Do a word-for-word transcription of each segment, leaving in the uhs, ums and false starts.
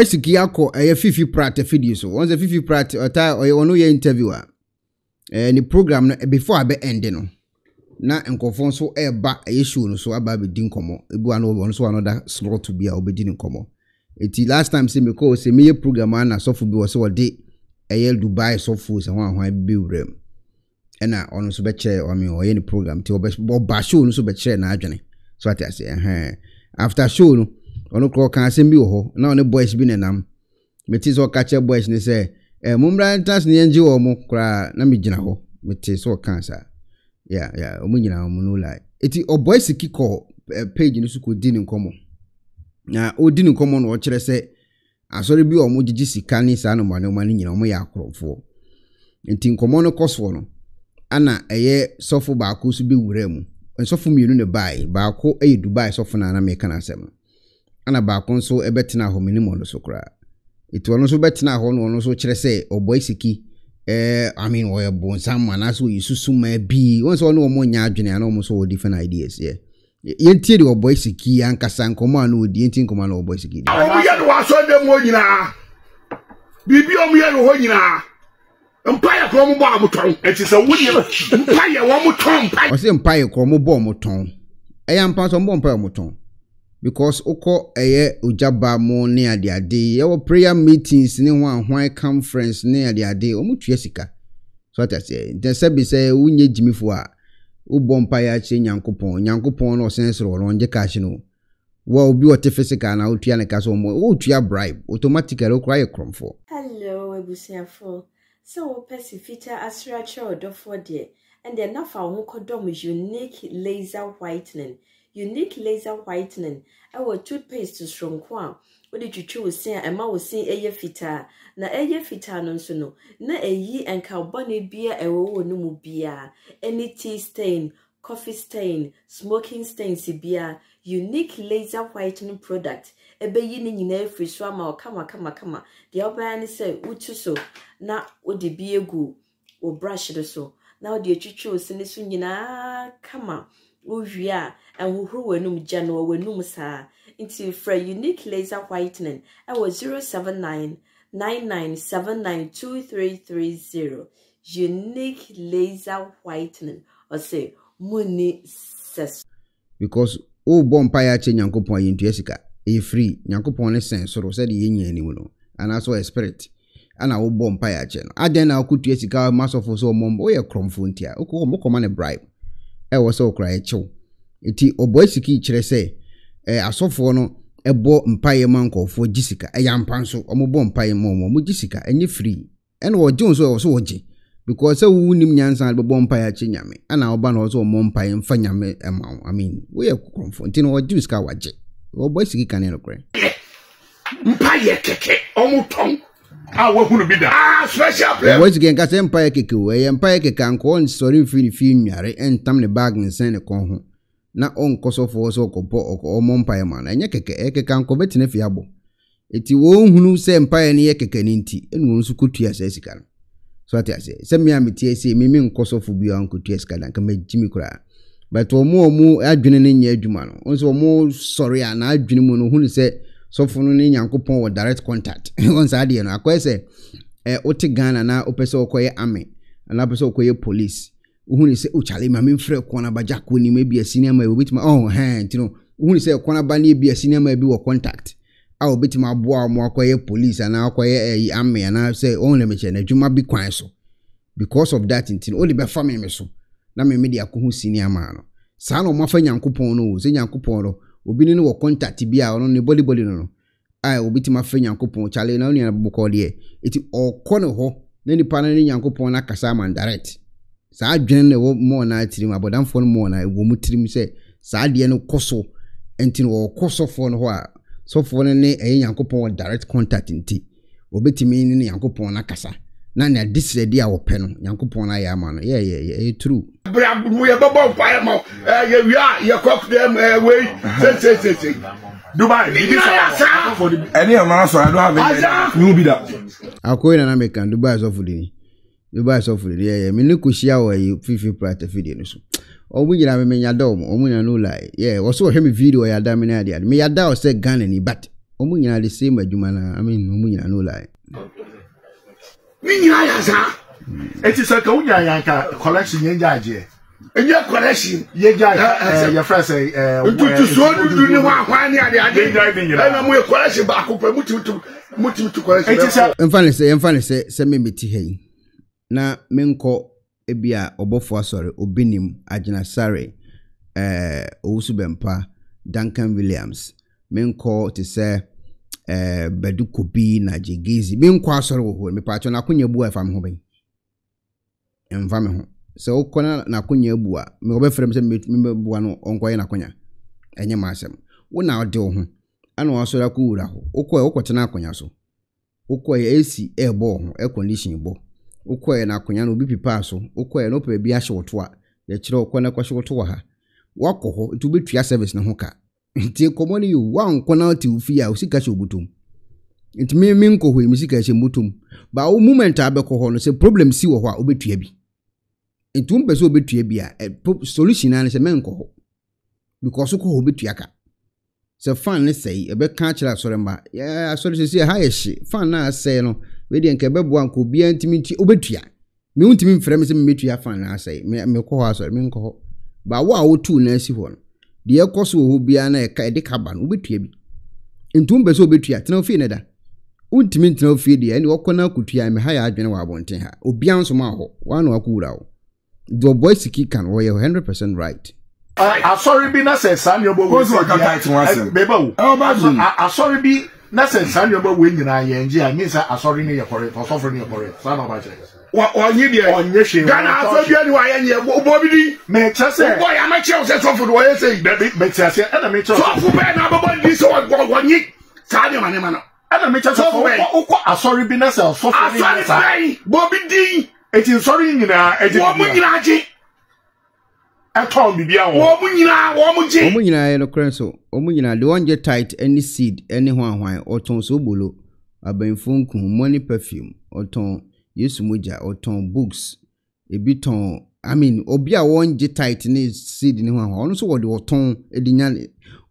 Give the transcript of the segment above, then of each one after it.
first kiako a fifi prate video so once a fifi prate or tie or you know your interviewer and the program before I be ending no. Na nkofon so e ba e show no so aba be din komo ebu an obo so another slot to be a obedin komo eti last time say me call say me program na sofu bi so de e Dubai sofu se wan wan be wrem ena ono so be che o me o ye ni program ti o ba show no so be che na adwene so ati say eh after show no ono call kan say bi ho na one boys bi nenam meti so ka che boys ni say eh mumra entas ni enji o mo kra na me gina ho meti so kan sa. Yeah, yeah, omunyina omunula. Eti oboy siki ko page nusu ko din nkomo. Na odi nkomo no kire se asori bi omo jiji sika ni sa no mane o mane nyina omo ya akorofo. Enti nkomo no koswo no ana eye sofu baako su bi wura mu. Sofu mienu ne bai, baako eye Dubai sofu na na meka na asem. Ana baako nso ebetena ho minimo no sokra. Eti wono so betena ho no wono so kire se oboy siki Eh, I mean, we are born someone as we used to may be. Once all no more yarn and almost all different ideas, yeah. Yentil or Boisiki and Cassan command with the Yentin command or Boisiki. Oh, we had was on the Moyna. Bibiom Yerhoyna. Empire Cromo Barboton. It is a William Empire Womoton. I was Empire Cromo Bomoton. I am part of Bomper Moton. Because Oko Aye Ujaba more near their day, our prayer meetings near one white conference near their day, or much Jessica. So I say, then Sabi say, we need Jimmy Fua, Ubompire, Yankupon, Yankupon or Sensor on the Casino. Well, be what Tefesica and Altiana Casomo, oh, to bribe, automatically require crumb for. Hello, I will say for so Pacifica as Rachel Doffo, dear, and then now for Wokodom is unique laser whitening. Unique laser whitening. Our toothpaste to strong kwa. What did you choose? Say, Emma was seeing a year fitter. Na a year fitter non so no. Na a ye and carbonate beer a woe no mu beer. Any tea stain, coffee stain, smoking stain, si beer. Unique laser whitening product. A beginning in every swam or kama kama kama. The other man say, Utu so. Na o de beer goo. Or brush it so. Now the chuchu sinisun yina kama. Uvia and who who were num general were num sa into for unique laser whitening. I was zero seven nine nine nine seven nine two three three zero. Unique laser whitening or say money says because oh bomb paya change and coupon into Jessica a free Yankupon a sense or said the anyone and also a spirit and I will bomb paya chain. I then I could Jessica mass of so mom or a crumb funtia. Okay, more common a bribe. I was so cry cho. Iti oboisiki chile se eh asofo no ebo mpaye manko fo jisika e yampanso omobo mpaye momo mo jisika enye free ene oje nso so oje because se wunim nyansan bebo mpaye chi nyame ana oba no so mo mpaye mfa nyame emawo I mean we e konfo ntino oje jisika waje oboisiki kanelo kre mpaye keke omuton a wo hunu bida ah special player wo jigen ka se mpaye keke we ye mpaye keke anko nsori fini fini nyare entam ne bag nsen ne kon ho na onkosofo so kopo omo mpae ma na nyekeke ekeke anko betene fiabo eti wo hunu se mpae ne yekeke ne nti enu nso kotua se sika no so ati ase se me amete ase me me nkosofo bi anko tua sika na nka magimi kura but omo omo adwene ne nya adwuma no nso omo sori ana adwene mu no hunu se sofo no ne Nyankopon wo direct contact once ade no akwa se eh oti Ghana na opese okoye ame na opese okoye police uhuni se uchale mame mfre kona ba jako ni mebi asini ma obitima oh hen tino uhuni se kona ba ni bi asini ma bi wo contact a obitima boa mo akoye police ana akoye eh ame ana se only me che na dwuma bi kwan so because of that tino only be family me so na me media ko hu sini ama no sa na o mafa Nyankopon no se Nyankopon ro obi ni wo contact bi a ono ne body body no no ai obitima fa Nyankopon chale na oni abukọ de eti okọ ne ho na nipa na Nyankopon na kasa man direct saa adwene wo mo na atirim abodamfo no mo na wo mutirim se saa de no koso enti no koso fo no ho a sofo no ne eh Nyankopon direct contact nti obetimi ni Nyankopon na kasa na na disredi a wo pe no Nyankopon na ya ma no yeah yeah yeah true brabu ye bobo fire mo eh ye wi ye cock them we say say say Dubai ni sa for the any amara so I don't have any be that akoyi na make Dubai so for the Dubai so for yeah yeah me ne kushia wa fifi prata video no so omu nyina me menya dom omu na no lie yeah wo so hwe me video ya da me na dia me ya da o se Ghana ni but Omunya the same by Jumana, I mean, Omunya no lie. It is a collection, and your collection, your friend say, to so do one, one year, driving you, and we collection back up, and to collection. And finally say, and finally say, send me tea. Na Menko Ebia, Obofo, sorry, Obinim, Ajina Sari, eh, Osubempa, Duncan Williams. Menko to say, eh, Beduko B, Najigizi, Menko, sorrow, me patron, I couldn't your boy if I'm home. And family. So, Connor, Nacunia Bua, my friends and meet me one on Quayna Conya, and your massam. One now do him. I know I saw a cura, Okoy, Ocotanaconia so. Okoy, AC, air ball, air conditioning ball. Okoy and Aconiano be passo, Okoy and Ope be a short toa, the children corner casual to her. Walk to be your service no hoka. Until common you one corner to fear, Sikacho butum. It may minko who Missikash butum, but all moment I becohon is a problem, see what obey. In two person obetue bia a solution na se menko because ko obetuaka se fan ne sei e be ka kira soremba ya solution se ha ye shi fan na sei no we de nke be bo anko bia ntimi nti obetua me ntimi mfrɛ me se metua fan na sei me ko ho asore me nko ho ba wo a wo tu na si ho no de ye koso wo bia na e ka e de ka ba no obetua bi in two person obetua tena ofie ne da untimi tena ofie de ene wo kona kutua me ha ya adwene wa abonten ha obia nso ma ho wa na akura wo the boy Siki can wear your hundred percent right. I sorry be not says Samuel Bob was like a tight one. Bebo, I sorry be not says Samuel Bob winning. I mean, I sorry me for it for suffering your for it. Son of my chest. What on you, dear, on your shame. Ghana, I forget who I am. Bobby, make us say, boy, I'm a child. That's what I say. Baby, make us say, and I make us I sorry be not so. I sorry, Bobby D. It is sorry, you know, it's a woman. I told you, woman, don't get tight any seed, any one wine, or ton sobolo, a benfunku, money perfume, or ton yesumuja, or ton books, a bit ton. I mean, Obia won't get tight any seed in one, also what the ton a dinner.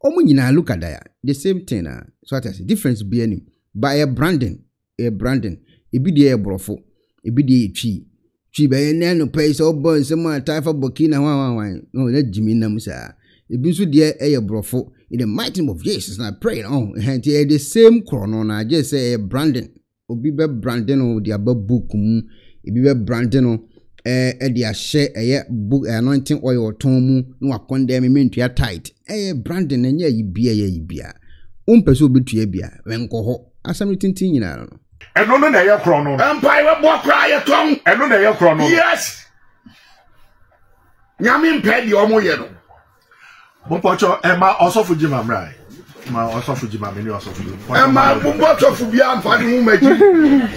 Omunina look at that, the same thing, so I say, difference be any by a branding, a branding, a be the air brofo, a be the tree. She by no pays all burn someone type of Burkina one wine. No, let Jimmy Namusa. It be so dear air brofo in the mighty name of Jesus. And I pray on and the same crown. I just say Brandon. O be Brandon or the above book. It be Brandon or a dear share a book anointing oil or tomu. No, I condemn me to your tight. A Brandon and ye be a ye be a. Umpeso be to ye be a. When go ho. As I'm written, you know. And no, no, no, chrono. Empire, what cry a tongue? And no, no, chrono. Yes. Yamin Penny or Moyeno. Bopacho, Emma, also for Jim Amrai. My also for Jim Amini, also for Jim. Emma, Bopacho for Bian Fadi.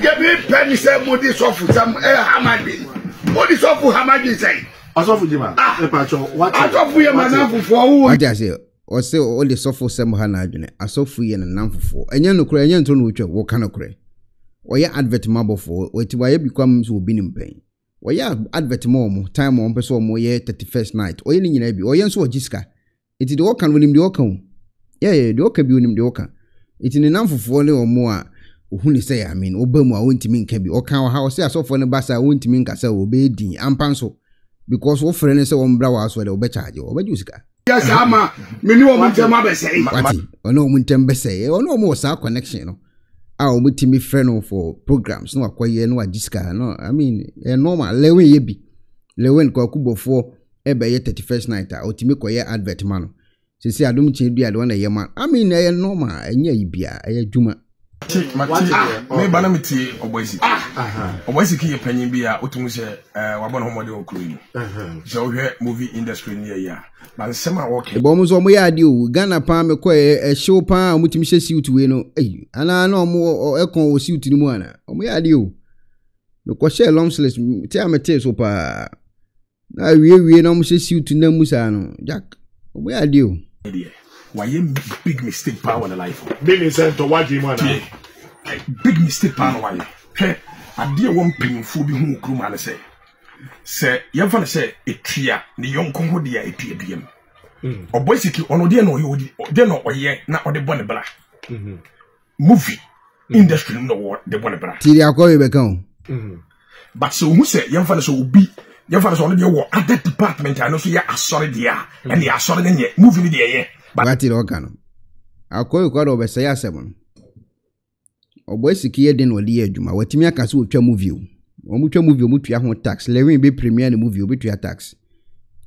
Get me penny, say, what is off with some air Hamadi. What is off with Hamadi say? Also for Jim. Ah, Bopacho, what I talk for your man for who? I just say. Or say all the soft for some Hanajun, I saw free and a number for. And you know, Ukrainian to which what can occur. Or your advert marble for, or to why it becomes will be in pain. Or your advert more time on person more year thirty first night, or any navy, or yanso or jiska. It is the walk and willing the walk. Yea, the walk can be willing the walk. It is enough for four or more. Who say, I mean, Obama won't mean can be or can house so for the bass I won't mean can say obey the ampanso. Because all friends on browers were overcharged or bejuska. Yes, I'm a minimum Muntambese. Or no Muntambese, or no more sar connection. I'll meet me friend for programs. No, acquire no disca. No, I mean, a normal lewe ye be. Lewen Kokubo for a bay thirty first night or to make a advert man. Since I don't change the one a year man. I mean, a normal and ye be a juma. Banamity or Boise. Ah, Boise key opinion be a Utumuse, Wabon Homo Crew. So here movie industry near ya. But summer walking. Bombs on we are due. Ghana Palm, a show palm, which misses you to know. Eh, and I know more or echo was you to the moana. Oh, we are due. Because she long slash tell me tales of pa. I really no misses you to Nemusano. Jack, we are due. Why you big mistake power in life? Big mistake to what you want? Big mistake power why? Hey, I dear one pin for be who crew man say. Say, you have say a tria, the young Congo dear a P D M. Or basically, on a dear no, you would then or ye, not on the bonnet black. movie industry in the world the one about. But so who say young fellas will be young fellas already were at that department. I know so yeah, I saw it there and they are sorry then yeah, moving it there. But that's it all can. I'll call you quite over say seven. Or boy, secure then or dear Juma. What Timia can so movie. Or much movie, much your home tax. Larry be premier the movie, be to your tax.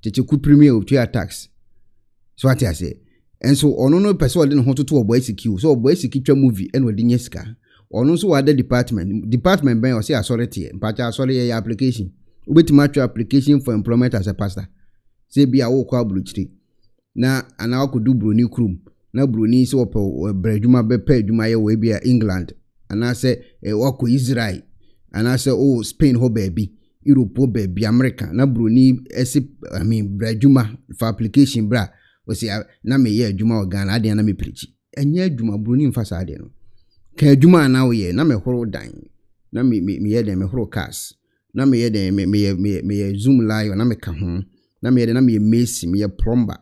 Chichu premier to your tax. So what I say. And so on no person didn't want to do a boy secure. So a boy secure movie and with Dinyeska. Or no so other department. Department by or say authority. But I saw your application. With much application for employment as a pastor. Say be a walk out blue tree. Now and I could do Bruni crew. Now Bruni so Brejuma be paid you my way be England. And I say a walk with Israel. And I say, oh, Spain, ho baby, Europe, ho baby, America. Na Bruni, I mean, Brajuma for application, bra. We say, na me ye Juma or Ghana, adi na me preach. Enye Juma Bruni mfasa adi no. Ke Juma na we ye, na me horo dine, na me me me ye de me horo cast, na me ye de me me me me Zoom live, na me kahon, na me ye de na me ye Messi, me ye plumber.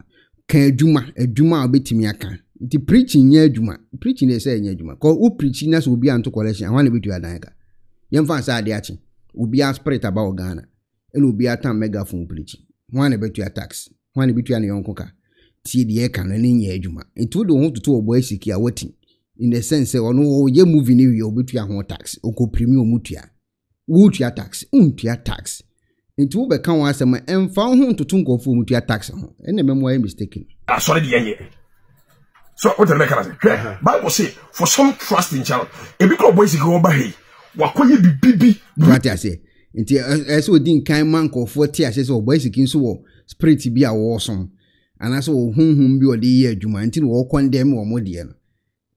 Ke Juma, e Juma obeti mi akan. Ti preaching ye Juma, preaching they say ye Juma. Ko u preaching na so bi anto collection. I want to be to adaneka. Yem fan sa adiachi. Ubi a spirit about Ghana. And ubi a tam megaphone preaching. One about your tax. One about your yonkoka. T the ekan and in ye juma. And two don't want to two boys secure waiting. In the sense or no ye moving in your bit your home tax. Oko premium mutia. Wutia tax. Untia tax. And two become once a man and found home to tunko for mutia tax. And the memoir mistaken. Ah, sorry, ye. So what the mechanism? Bible say for some trust in child. A big old boys go by. Wakoye bibi what I say nti eso di nkan man ko forty I say so boy sikin so wo spirit bi a wo som anaso hunhun bi odi ye adwuma nti wo condemn wo modie no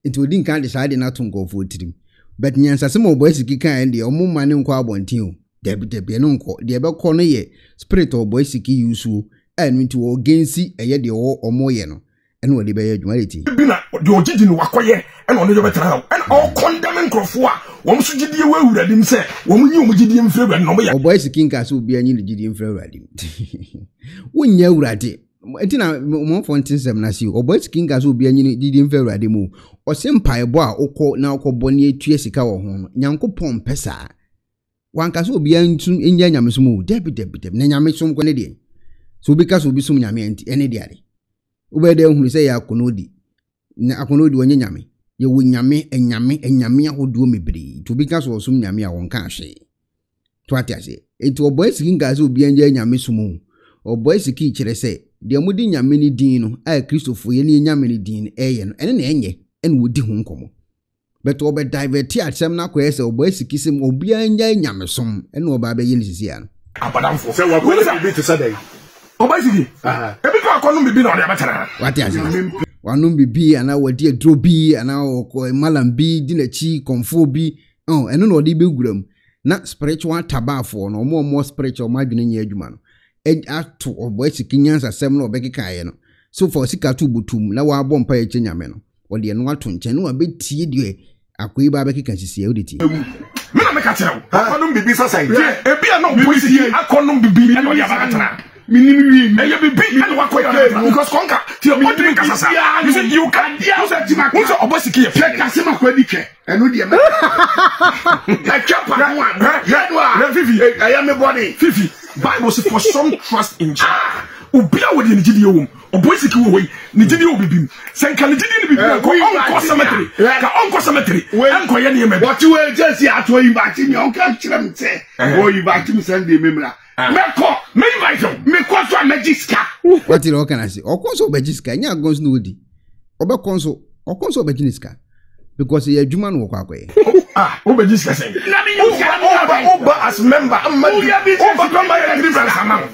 nti odi nkan decide na tun ko forty but nyansa se mo boy sikin kan de o mo mane nko abontin o debi debi no nko de be ko no ye spirit o boy sikin use o enu nti wo gensi eye de wo omo ye no enu odi be ye adwuma leti bi na de ogidi no wakoye enu ono jo betra and all condemn nkrofo a wom so gidi ewa wuradim se wom nyi wom gidi mfrewura no ya oboy sikin ka so obi anyi gidi mfrewuradim wonya wurade ntina mo fo ntinsem na si oboy sikin ka so obi anyi gidi mfrewuradim o osempae bo a okọ na okọ bo ne atue sika wo ho no nyankopon pesa wanka so obi antu enya nyamesom o debi debi debi na nyamesom ko ne de so obi ka so obi som nyame enti ene de are obede ehunu se ya akonodi na akonodi wonye nyame ye wo nyame enyame enyame ahoduo mebere to bi ka so som nyame a won ka ahwe to atiase enti oboy sikin ka so bia nya nyame somu oboy sikin kire se de mudi nyame ni din no a kristofo ye ni nyame ni din eye no ene na enye ene wodi ho nkomo beto obe divert atem na ko ese oboy sikin sem obi anya nyame som ene oba ba ye ni sisia no abadamfo se wa ko bi to sadai oboy sikin aha e bi ka ko no bi na o de betara watiase Wanum bibi and our dear drobi and our malam bi dinachi confo bi oh and no debilgrum not spiritual tabafo no more more spiritual margin yejuman edge at two or boy sikinians are seven or becky kayano. So for sika two butum now our bomb pay chenyameno or the annual tun chenu a bit td a quiba becky can see audity. Mamma catcher, I don't be society. A beer no pussy, I can't be beaten. Minimum, and you be beaten because conquer till you drink as a you can use a Timacuza or Bosiki, Casima Quedic, and with the American. I am a body, fifty. Bible says for some trust in Jah. Ubia with the Nigidium, or Bosiki away, Nigidio Bibim, San Calidini Bibim, Uncle Cemetery, Uncle Cemetery, Uncle Yanim, what you were just here to invite him, your countryman say, or you back him send the memory. Meko, me invite me konso amejiska. What you all can say? O konso amejiska, nya gonso no di. Obe konso, o konso amejiska. Because ye adwuma no kwa kwae. Ah, obejiska say. Na me you can oba as member, amma. Oba don buy a different amount.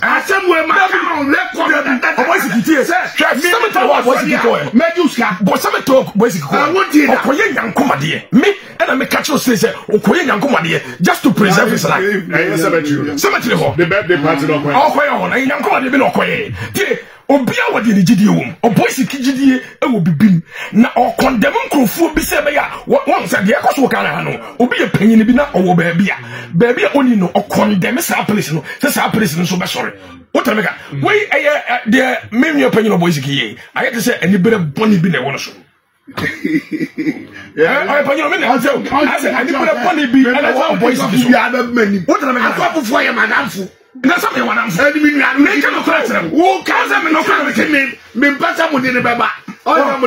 Asem we ma come let come that. Oba sikiti say, "Chef, me talk what you talk." Me juska, but some talk, boy sikiti. I want you. Okoye nyankoma de. Me and I catch you say say okoye nyankoma de just to preserve his life. Eh, cemetery. Cemetery ho. The birthday party no okoye. Okoye ho, na nyankoma de be no okoye. Tie Obia wadi ni jidi wum. Oboy siki jidi e wo bibim. Na o condemn nkrofo bi se be ya. Won se de akoso wo kana hanu. Obi e panyi ni bi na owo ba bia. Ba bia oni no o condemn sa place no. Se sa place no so be sorry. Wo tell me ka. Wey eye de menu panyi no boy siki ye. I get to say any bere boni bi na wo no so. I put your I said, I didn't put a funny beat, and I found boys of the other men. What am I talking for? I'm an answer. That's something when I'm saying, I'm making a question. Who can't have no kind of name? Me better with the Baba. I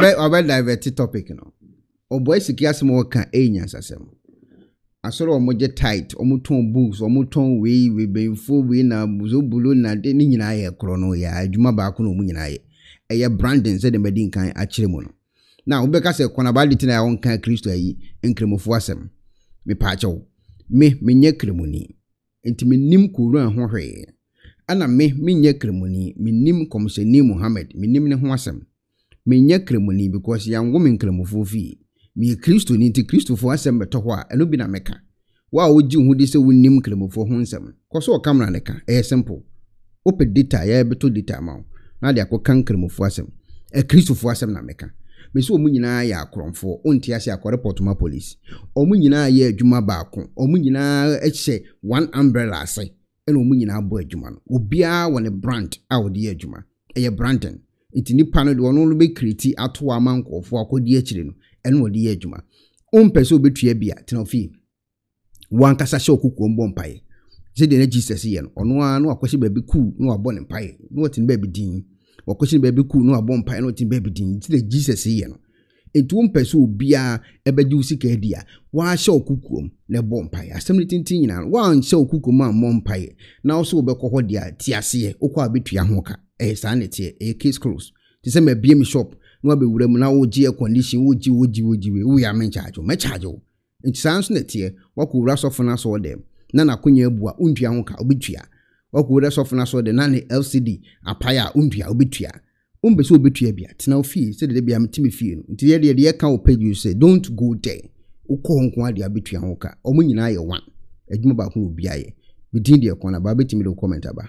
bet I have a topic, you know. Oh, boys, yes, more can agents as them. I saw a moja tight, or muton books, or muton we will be full winner, Buzubuluna, Denin, I a cronoia, Juma Bacuno, Munai, a Brandon said the Medin kind at Chimono. Now, because a conability I own can Christo and Cremofuasem. Me pacho, me, me ne cremony, and to me nim Kuran Hore. Anna me, me ne cremony, me nim comes a name Mohammed, me nim Hwasem. Me ne cremony because young woman cremofufi. Me Christo ninti Christo for asem betohwa eno bi na meka wa oji hu de se wonim kremofo ho nsem koso camera neka e simple ope data ya beto data ma na de akokan kremofo asem e Christo for asem na meka me se omu nyina ya akoromfo onti ase akoreport ma police omu nyina ya adwuma baako omu nyina eche one umbrella ase eno omu nyina abo adwuma no obia woni brand a wo de adwuma eye branden intini panel wono no be create ato amankofo akodi akire no eno de adwuma onpeso obetua bia tenofi wankasa hye okukuo mbom pae ze de na Jesus ye no ono a no akwahye ba beku no abon ne pae no otin ba bidin akwahye ba beku no abon pae no otin ba bidin ti de Jesus ye no etu onpeso obia ebeji usika dia wa hye okukuo ne bom pae assembly tintin nyina wa hye okukuo ma mbom pae na wo so obekọ ho dia ti ase ye okwa betua ho ka eh sanity eh case close ti se ma bia mi shop no abewura mu na wo gye condition wo gye wo gye wo gye wo ya me charge me charge wo ntisanso na tie wakowura sofo na so dem na na konya abua ondua ho ka obetua wakowura sofo na so dem na ne L C D apaya ondua obetua ombe so obetua bia tena ofi se de bia mtime fie no nti ye de ye ka o page you say don't go there ukọ nko ade abetua ho ka omo nyina ye wan adwuma ba ko obi aye bidin de ko na ba betime de comment aba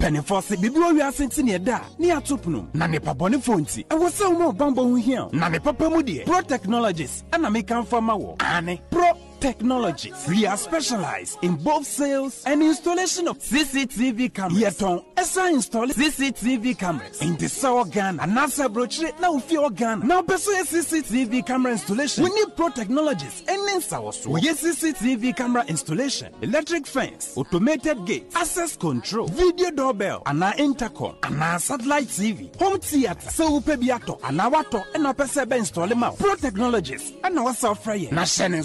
Penifossi, Biblio, we are sitting near that, near Tupnum, Nanepa Bonifonti. I was so more bamboo here, Nanepa Pamudi, Pro Technologies, and I make come for my Ane Pro Technologies. We are specialized in both sales and installation of C C T V cameras. Yet on S I install C C T V cameras in the Sour Ghana, and NASA brochure now fear Ghana. Now, pursue C C T V camera installation. We need Pro Technologies and Ninsawasu. We need C C T V camera installation, electric fence, automated gate, access control, video doorbell, and our intercom, and our satellite T V, home theater, so Pebiato, and our water, and our Pesebe install them out. Pro Technologies, and our software, and our Shannon.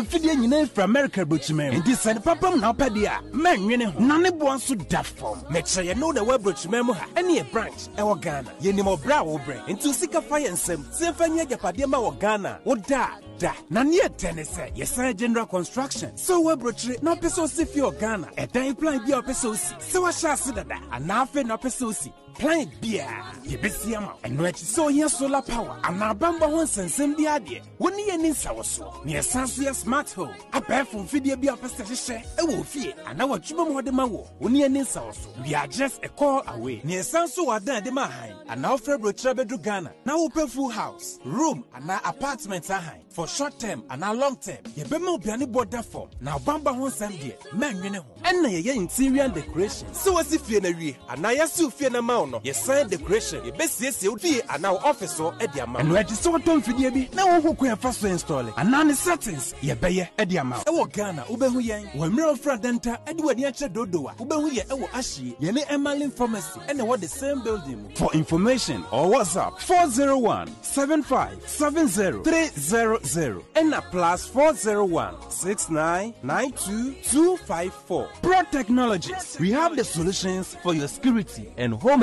Feeding in from America, but and this and Papa now Padia, man, you know, none of one should that form. Make sure you know the web, but remember any branch, our Ghana, you know, brow brain, and to seek a fire and some Stephania Padema or Ghana, or da, da, Nania Tennessee, yes, general construction. So web, but no peso if you're Ghana, and then plan your peso, so I shall see that, and now for no peso. Plan beer, you be see am out. And when so here solar power, and our bamba wants and send the idea. When you need sour so, near Sansuya smart home, a pair from video be a passager, a wolf, and our chum or the maw. When you need sour so, we are just a call away. Near Sansu are there the Mahain, and our February Trebedru Ghana. Now open full house, room, and our apartments are high for short term and our long term. You be more be any border form. Now bamba wants and dear, men, you know, and your interior decoration. So as if you're a and I assume you're a your sign decoration, your best yes, you be an officer at the amount. And where the sort of video be now who can first install it. And none settings, your bayer at the amount. Our Ghana, Ubehuyan, Wemiro Fradenta, Edward Yacha Dodoa, Ubehuya, our Ashi, Yene Emmalin Pharmacy, and what the same building. For information or WhatsApp four zero one seven five seven zero three zero zero and a plus four zero one six nine nine two two five four. Pro Technologies, we have the solutions for your security and home